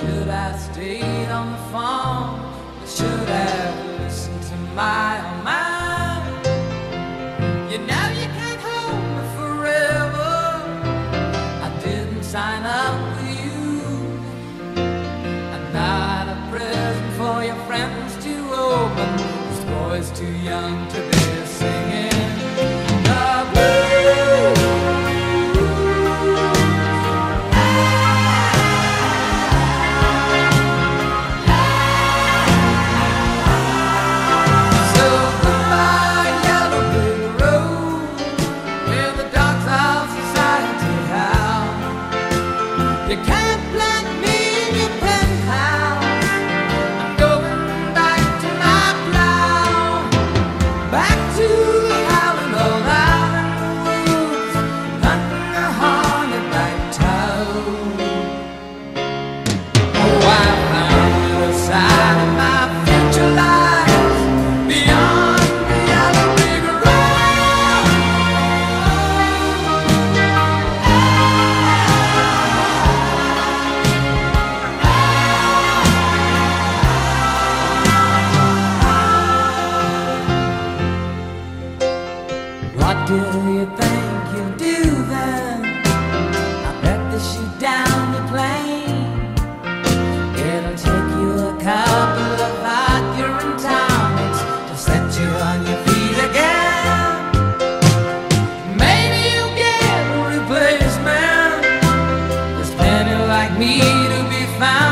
Should I have stayed on the phone? I should have listened to my own mind. You know you can't hold me forever. I didn't sign up for you. I'm not a present for your friends to open. This boy's too young to be singing the blues. What do you think you'll do then? I bet they shoot down the plane. It'll take you a couple of hot urine tonics to set you on your feet again. Maybe you'll get a replacement. There's plenty like me to be found.